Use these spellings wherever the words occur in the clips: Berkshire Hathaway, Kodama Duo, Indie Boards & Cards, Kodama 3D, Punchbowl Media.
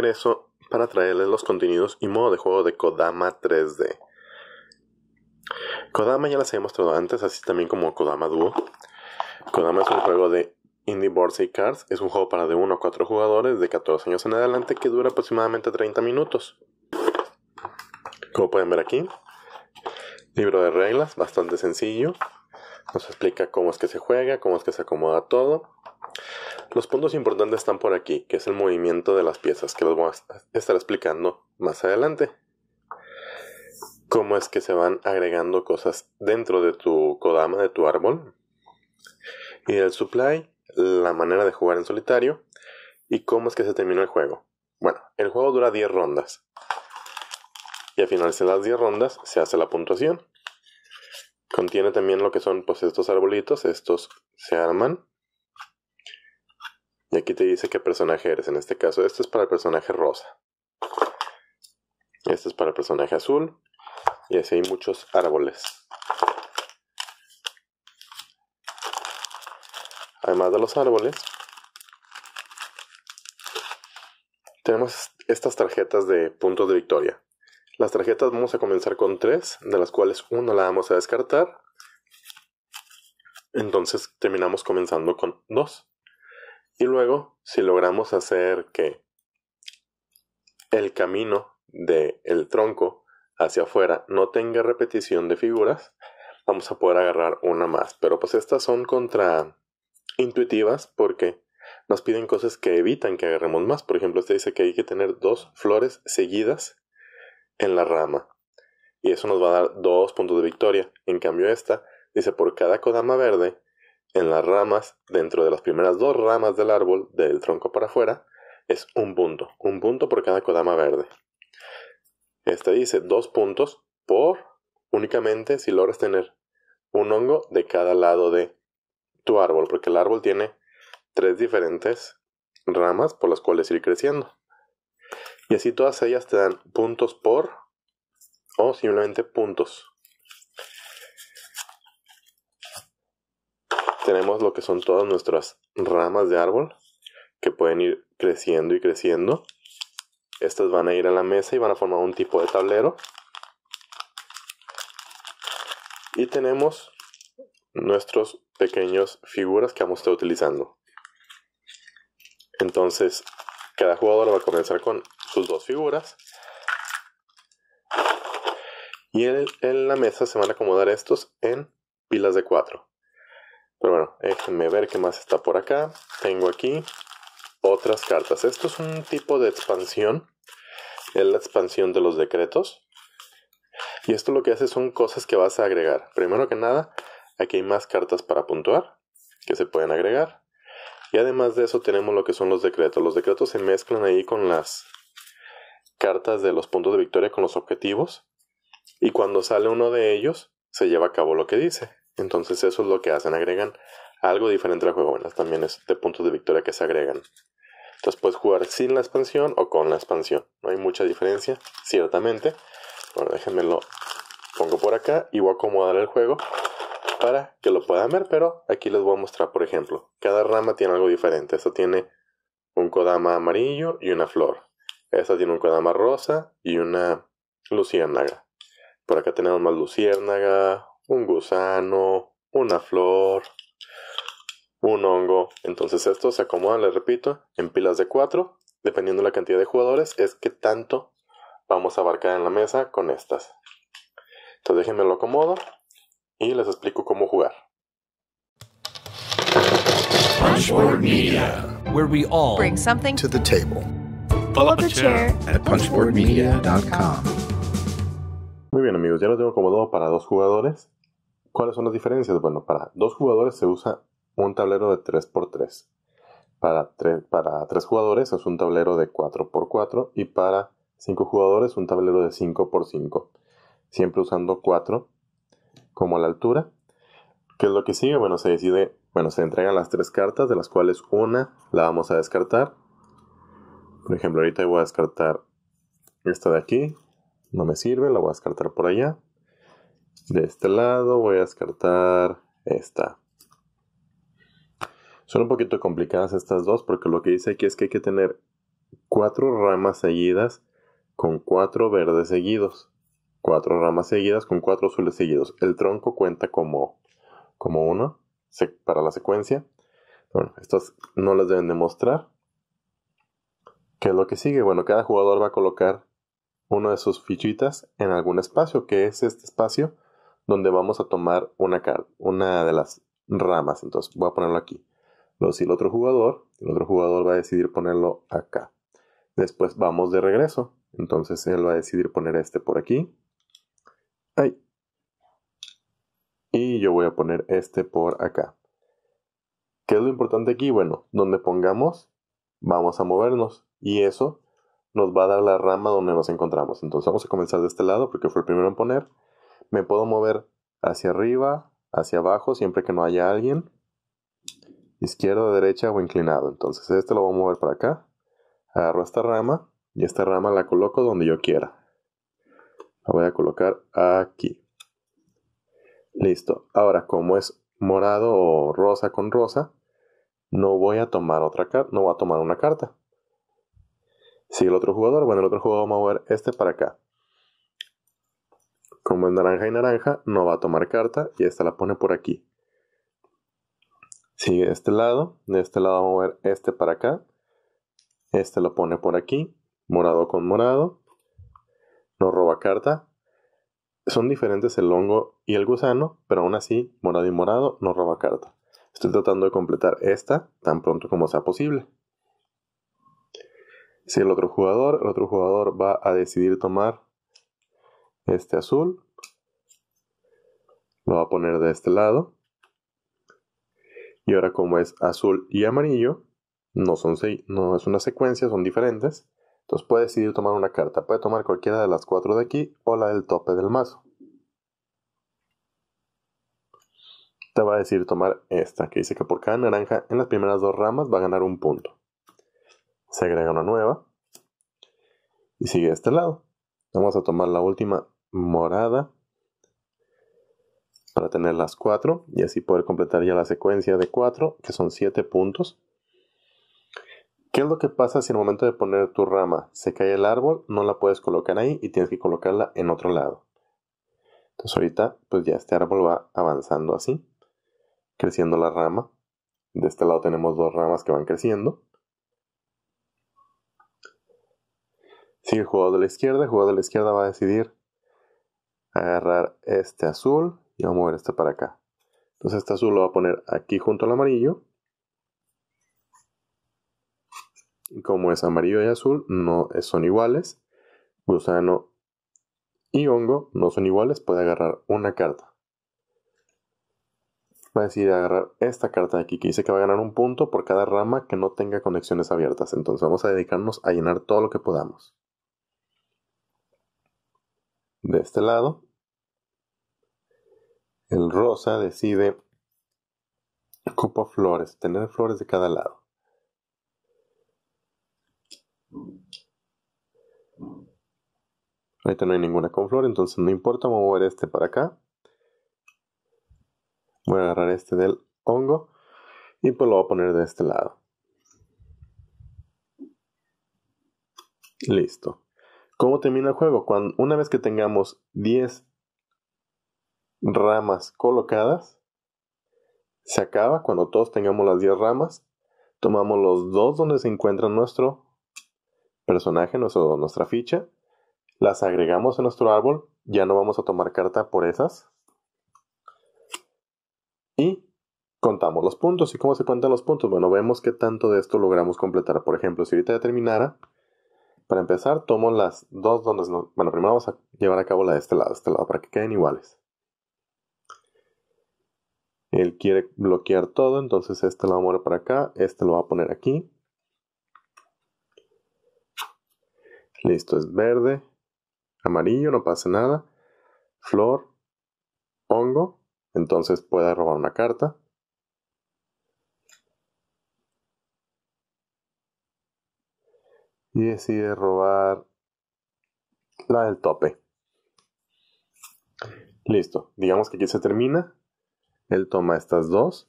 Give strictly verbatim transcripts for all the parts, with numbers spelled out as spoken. regreso para traerles los contenidos y modo de juego de Kodama tres D. Kodama ya las había mostrado antes, así también como Kodama Duo. Kodama es un juego de Indie Boards y Cards. Es un juego para de uno a cuatro jugadores de catorce años en adelante que dura aproximadamente treinta minutos. Como pueden ver aquí, libro de reglas, bastante sencillo. Nos explica cómo es que se juega, cómo es que se acomoda todo. Los puntos importantes están por aquí, que es el movimiento de las piezas, que los voy a estar explicando más adelante. Cómo es que se van agregando cosas dentro de tu Kodama, de tu árbol. Y el supply, la manera de jugar en solitario. Y cómo es que se termina el juego. Bueno, el juego dura diez rondas. Y al finalizar las diez rondas se hace la puntuación. Contiene también lo que son pues estos arbolitos, estos se arman. Y aquí te dice qué personaje eres. En este caso, este es para el personaje rosa. Este es para el personaje azul. Y así hay muchos árboles. Además de los árboles, tenemos estas tarjetas de puntos de victoria. Las tarjetas vamos a comenzar con tres, de las cuales una la vamos a descartar. Entonces terminamos comenzando con dos. Y luego, si logramos hacer que el camino del tronco hacia afuera no tenga repetición de figuras, vamos a poder agarrar una más. Pero pues estas son contraintuitivas porque nos piden cosas que evitan que agarremos más. Por ejemplo, este dice que hay que tener dos flores seguidas en la rama. Y eso nos va a dar dos puntos de victoria. En cambio esta dice por cada Kodama verde en las ramas, dentro de las primeras dos ramas del árbol, del tronco para afuera, es un punto. Un punto por cada Kodama verde. Este dice dos puntos por únicamente si logras tener un hongo de cada lado de tu árbol. Porque el árbol tiene tres diferentes ramas por las cuales ir creciendo. Y así todas ellas te dan puntos por o simplemente puntos. Tenemos lo que son todas nuestras ramas de árbol que pueden ir creciendo y creciendo. Estas van a ir a la mesa y van a formar un tipo de tablero. Y tenemos nuestros pequeños figuras que vamos a estar utilizando. Entonces, cada jugador va a comenzar con sus dos figuras. Y en, en la mesa se van a acomodar estos en pilas de cuatro. Pero bueno, déjenme ver qué más está por acá. Tengo aquí otras cartas. Esto es un tipo de expansión. Es la expansión de los decretos. Y esto lo que hace son cosas que vas a agregar. Primero que nada, aquí hay más cartas para puntuar que se pueden agregar. Y además de eso tenemos lo que son los decretos. Los decretos se mezclan ahí con las cartas de los puntos de victoria, con los objetivos. Y cuando sale uno de ellos, se lleva a cabo lo que dice. Entonces eso es lo que hacen, agregan algo diferente al juego. Bueno, también es de puntos de victoria que se agregan. Entonces puedes jugar sin la expansión o con la expansión. No hay mucha diferencia, ciertamente. Bueno, déjenme lo pongo por acá y voy a acomodar el juego para que lo puedan ver. Pero aquí les voy a mostrar, por ejemplo, cada rama tiene algo diferente. Esta tiene un Kodama amarillo y una flor. Esta tiene un Kodama rosa y una luciérnaga. Por acá tenemos más luciérnaga, un gusano, una flor, un hongo. Entonces estos se acomodan, les repito, en pilas de cuatro. Dependiendo de la cantidad de jugadores, es que tanto vamos a abarcar en la mesa con estas. Entonces déjenme lo acomodo y les explico cómo jugar. Punchbowl Media, where we all bring something to the table. Pull up a chair at punchbowl media dot com. Muy bien amigos, ya lo tengo acomodado para dos jugadores. ¿Cuáles son las diferencias? Bueno, para dos jugadores se usa un tablero de tres por tres. Para tres, para tres jugadores es un tablero de cuatro por cuatro. Y para cinco jugadores un tablero de cinco por cinco. Siempre usando cuatro como la altura. ¿Qué es lo que sigue? Bueno, se decide, bueno, se entregan las tres cartas, de las cuales una la vamos a descartar. Por ejemplo, ahorita voy a descartar esta de aquí. No me sirve, la voy a descartar por allá. De este lado voy a descartar esta. Son un poquito complicadas estas dos porque lo que dice aquí es que hay que tener cuatro ramas seguidas con cuatro verdes seguidos, cuatro ramas seguidas con cuatro azules seguidos. El tronco cuenta como, como uno para la secuencia. Bueno, estas no las deben de mostrar. ¿Qué es lo que sigue? Bueno, cada jugador va a colocar una de sus fichitas en algún espacio, que es este espacio donde vamos a tomar una carta, una de las ramas. Entonces voy a ponerlo aquí. Luego si el otro jugador, el otro jugador va a decidir ponerlo acá. Después vamos de regreso. Entonces él va a decidir poner este por aquí. Ahí. Y yo voy a poner este por acá. ¿Qué es lo importante aquí? Bueno, donde pongamos, vamos a movernos. Y eso nos va a dar la rama donde nos encontramos. Entonces vamos a comenzar de este lado porque fue el primero en poner. Me puedo mover hacia arriba, hacia abajo, siempre que no haya alguien. Izquierda, derecha o inclinado. Entonces este lo voy a mover para acá. Agarro esta rama y esta rama la coloco donde yo quiera. La voy a colocar aquí. Listo. Ahora, como es morado o rosa con rosa, no voy a tomar otra carta, no voy a tomar una carta. Sigue el otro jugador. Bueno, el otro jugador va a mover este para acá. Como es naranja y naranja, no va a tomar carta y esta la pone por aquí. Sigue de este lado. De este lado va a mover este para acá. Este lo pone por aquí. Morado con morado. No roba carta. Son diferentes el hongo y el gusano, pero aún así, morado y morado no roba carta. Estoy tratando de completar esta tan pronto como sea posible. Si el otro jugador, el otro jugador va a decidir tomar este azul, lo va a poner de este lado. Y ahora, como es azul y amarillo, no son seis, no es una secuencia, son diferentes. Entonces puede decidir tomar una carta. Puede tomar cualquiera de las cuatro de aquí o la del tope del mazo. Te va a decidir tomar esta, que dice que por cada naranja en las primeras dos ramas va a ganar un punto. Se agrega una nueva. Y sigue de este lado. Vamos a tomar la última morada para tener las cuatro y así poder completar ya la secuencia de cuatro, que son siete puntos. ¿Qué es lo que pasa si en el momento de poner tu rama se cae el árbol? No la puedes colocar ahí y tienes que colocarla en otro lado. Entonces ahorita pues ya este árbol va avanzando así, creciendo la rama. De este lado tenemos dos ramas que van creciendo. Sigue el jugador de la izquierda. El jugador de la izquierda va a decidir agarrar este azul y va a mover este para acá. Entonces este azul lo va a poner aquí junto al amarillo. Como es amarillo y azul, no son iguales. Gusano y hongo no son iguales. Puede agarrar una carta. Va a decidir agarrar esta carta de aquí, que dice que va a ganar un punto por cada rama que no tenga conexiones abiertas. Entonces vamos a dedicarnos a llenar todo lo que podamos. De este lado, el rosa decide copa flores, tener flores de cada lado. Ahorita no hay ninguna con flor, entonces no importa, voy a mover este para acá. Voy a agarrar este del hongo y pues lo voy a poner de este lado. Listo. ¿Cómo termina el juego? Cuando, una vez que tengamos diez ramas colocadas, se acaba. Cuando todos tengamos las diez ramas, tomamos los dos donde se encuentra nuestro personaje, nuestro, nuestra ficha, las agregamos a nuestro árbol, ya no vamos a tomar carta por esas, y contamos los puntos. ¿Y cómo se cuentan los puntos? Bueno, vemos qué tanto de esto logramos completar. Por ejemplo, si ahorita ya terminara, para empezar tomo las dos donde no, bueno, primero vamos a llevar a cabo la de este lado, este lado, para que queden iguales. Él quiere bloquear todo, entonces este lo va a mover para acá, este lo va a poner aquí. Listo, es verde, amarillo, no pasa nada. Flor, hongo, entonces puede robar una carta. Y decide robar la del tope. Listo, digamos que aquí se termina. Él toma estas dos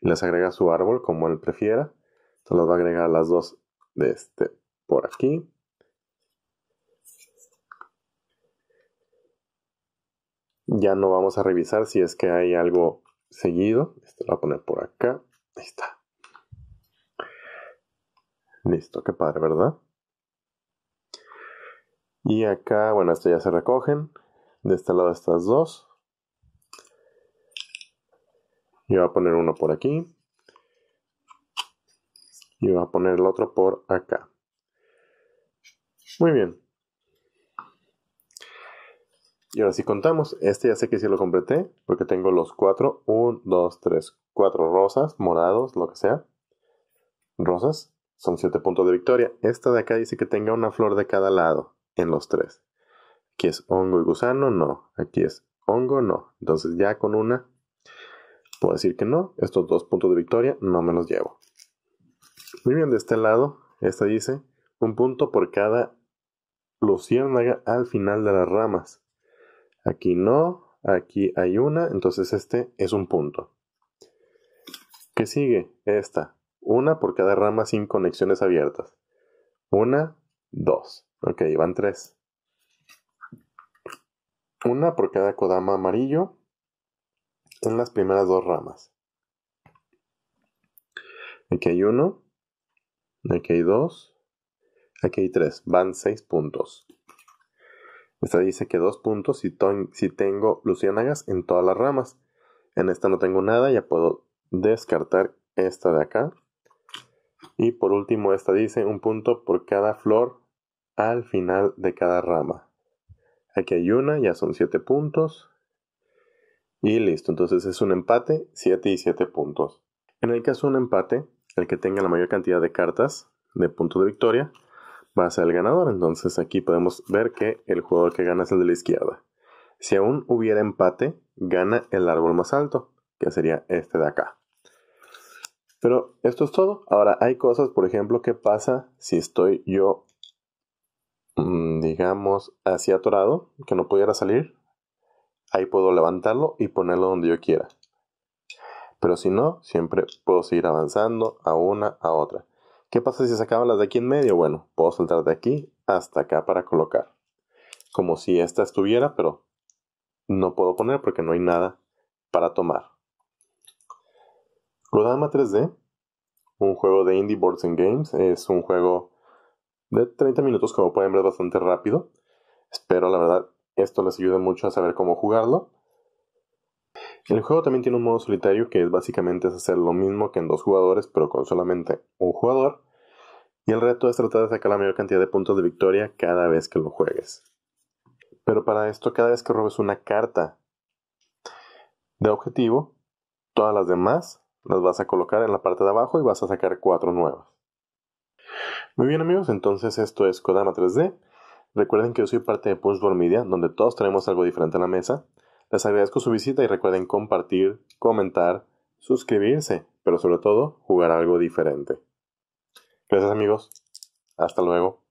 y las agrega a su árbol como él prefiera. Entonces las va a agregar las dos de este por aquí. Ya no vamos a revisar si es que hay algo seguido. Esto lo voy a poner por acá. Ahí está. Listo, qué padre, ¿verdad? Y acá, bueno, esto ya se recogen. De este lado estas dos. Yo voy a poner uno por aquí. Y voy a poner el otro por acá. Muy bien. Y ahora sí contamos. Este ya sé que sí lo completé, porque tengo los cuatro. uno, dos, tres, cuatro rosas, morados, lo que sea. Rosas. Son siete puntos de victoria. Esta de acá dice que tenga una flor de cada lado en los tres. Aquí es hongo y gusano, no. Aquí es hongo, no. Entonces ya con una puedo decir que no. Estos dos puntos de victoria no me los llevo. Muy bien, de este lado, esta dice un punto por cada luciérnaga al final de las ramas. Aquí no, aquí hay una, entonces este es un punto. ¿Qué sigue? Esta. Una por cada rama sin conexiones abiertas. Una, dos. Ok, van tres. Una por cada kodama amarillo en las primeras dos ramas. Aquí hay uno. Aquí hay dos. Aquí hay tres. Van seis puntos. Esta dice que dos puntos si, si tengo luciérnagas en todas las ramas. En esta no tengo nada, ya puedo descartar esta de acá. Y por último esta dice un punto por cada flor al final de cada rama. Aquí hay una, ya son siete puntos. Y listo, entonces es un empate, siete y siete puntos. En el caso de un empate, el que tenga la mayor cantidad de cartas de puntos de victoria va a ser el ganador. Entonces aquí podemos ver que el jugador que gana es el de la izquierda. Si aún hubiera empate, gana el árbol más alto, que sería este de acá. Pero esto es todo. Ahora hay cosas, por ejemplo, que pasa si estoy yo, digamos, así atorado, que no pudiera salir. Ahí puedo levantarlo y ponerlo donde yo quiera. Pero si no, siempre puedo seguir avanzando a una, a otra. ¿Qué pasa si se acaban las de aquí en medio? Bueno, puedo saltar de aquí hasta acá para colocar. Como si esta estuviera, pero no puedo poner porque no hay nada para tomar. Kodama tres D, un juego de Indie Boards and Games, es un juego de treinta minutos, como pueden ver, bastante rápido. Espero, la verdad, esto les ayuda mucho a saber cómo jugarlo. El juego también tiene un modo solitario, que es básicamente es hacer lo mismo que en dos jugadores, pero con solamente un jugador. Y el reto es tratar de sacar la mayor cantidad de puntos de victoria cada vez que lo juegues. Pero para esto, cada vez que robes una carta de objetivo, todas las demás las vas a colocar en la parte de abajo y vas a sacar cuatro nuevas. Muy bien, amigos, entonces esto es Kodama tres D. Recuerden que yo soy parte de Punchbowl Media, donde todos traemos algo diferente a la mesa. Les agradezco su visita y recuerden compartir, comentar, suscribirse, pero sobre todo jugar algo diferente. Gracias, amigos. Hasta luego.